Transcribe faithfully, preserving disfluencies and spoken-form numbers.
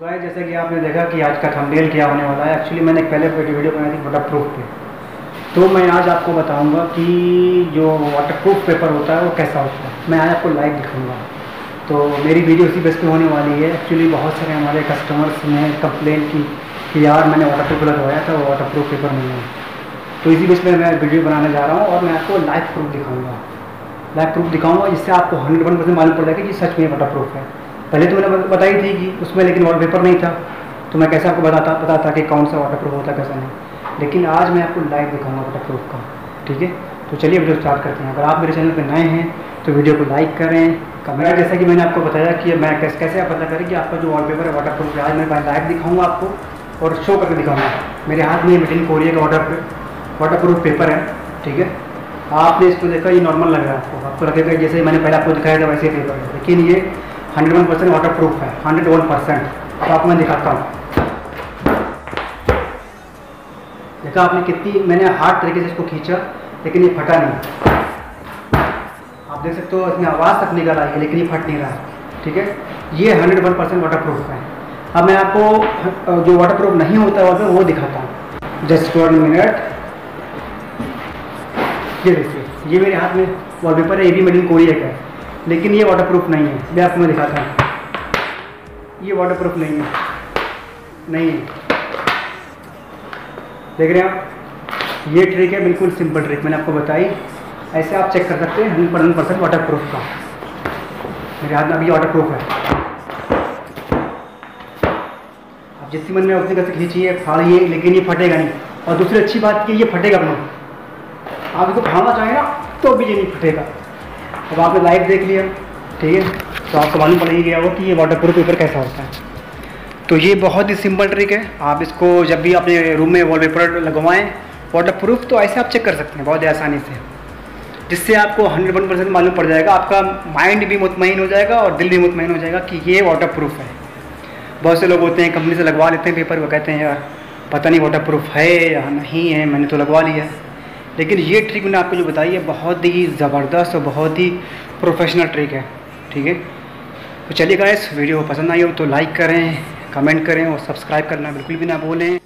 चुका है। जैसा कि आपने देखा कि आज का थंबनेल क्या होने वाला है, एक्चुअली मैंने पहले वीडियो बनाई थी वाटर प्रूफ पे, तो मैं आज आपको बताऊंगा कि जो वाटर प्रूफ पेपर होता है वो कैसा होता है। मैं आज आपको लाइव दिखाऊंगा, तो मेरी वीडियो इसी बेस पे होने वाली है। एक्चुअली बहुत सारे हमारे कस्टमर्स ने कंप्लेन की कि यार मैंने वाटर प्रूफ लगवाया था, वो वाटर प्रूफ पेपर नहीं है, तो इसी बेस पे मैं वीडियो बनाने जा रहा हूँ और मैं आपको लाइव प्रूफ दिखाऊंगा लाइव प्रूफ दिखाऊंगा जिससे आपको हंड्रेड वन परसेंट मालूम पड़ जाएगा कि सच में वाटर प्रूफ है। पहले तो मैंने बताई थी कि उसमें लेकिन वाटर पेपर नहीं था, तो मैं कैसे आपको बताता बताता कि कौन सा वाटर प्रूफ होता कैसा नहीं, लेकिन आज मैं आपको लाइव दिखाऊंगा वाटर प्रूफ का। ठीक है, तो चलिए वीडियो स्टार्ट करते हैं। अगर आप मेरे चैनल पर नए हैं तो वीडियो को लाइक करें, कमेंट। जैसा कि मैंने आपको बताया कि मैं कैसे कैसे आप पता करें कि आपका जो वाटर पेपर है वाटर प्रूफ है, आज मैं लाइव दिखाऊंगा आपको और शो करके दिखाऊंगा। मेरे हाथ में मिडिल कोरिया का वाटर वाटर प्रूफ पेपर है। ठीक है, आपने इसको देखा ये नॉर्मल लग रहा है आपको, आपको लगेगा जैसे मैंने पहले आपको दिखाया था वैसे पेपर है, लेकिन ये hundred one percent waterproof है, हंड्रेड वन परसेंट। तो आपको मैं दिखाता हूँ, देखा आपने कितनी मैंने हार्ड तरीके से इसको खींचा लेकिन ये फटा नहीं। आप देख सकते हो इसमें आवाज़ तक निकल आई है लेकिन ये फट नहीं रहा है। ठीक है, ये hundred one percent waterproof है। अब मैं आपको जो वाटर प्रूफ नहीं होता है वो दिखाता हूँ। जस्ट वन मिनट, ये देखिए ये मेरे हाथ में वॉलपेपर है, ये भी मिडिल कोरिया का है, लेकिन ये वाटर प्रूफ नहीं है। मैं आपको मैं दिखाता हूँ, ये वाटर प्रूफ नहीं है, नहीं है, देख रहे हैं आप। ये ट्रिक है बिल्कुल सिंपल ट्रिक, मैंने आपको बताई, ऐसे आप चेक कर सकते हैं हंड्रेड परसेंट वाटर प्रूफ का। मेरे हाथ में अभी वाटर प्रूफ है, आप जितनी मन में उतनी गति खींचिए फाड़िए लेकिन ये फटेगा नहीं। और दूसरी अच्छी बात कि ये फटेगा नहीं, आप इसको खाना चाहें ना तो भी ये नहीं फटेगा। अब आपने लाइव देख लिया, ठीक है, तो आपको मालूम पड़ ही गया हो कि ये वाटर प्रूफ पेपर कैसा होता है। तो ये बहुत ही सिंपल ट्रिक है, आप इसको जब भी अपने रूम में वॉलपेपर लगवाएं वाटर प्रूफ, तो ऐसे आप चेक कर सकते हैं बहुत ही आसानी से, जिससे आपको हंड्रेड वन परसेंट मालूम पड़ जाएगा। आपका माइंड भी मुतमईन हो जाएगा और दिल भी मुतमईन हो जाएगा कि ये वाटर प्रूफ है। बहुत से लोग होते हैं कंपनी से लगवा लेते हैं पेपर, वो कहते हैं यार पता नहीं वाटर प्रूफ है या नहीं है, मैंने तो लगवा लिया। लेकिन ये ट्रिक मैंने आपको जो बताई है बहुत ही ज़बरदस्त और बहुत ही प्रोफेशनल ट्रिक है। ठीक है, तो चलिए गाइस, वीडियो पसंद आई हो तो लाइक करें, कमेंट करें और सब्सक्राइब करना बिल्कुल भी ना भूलें।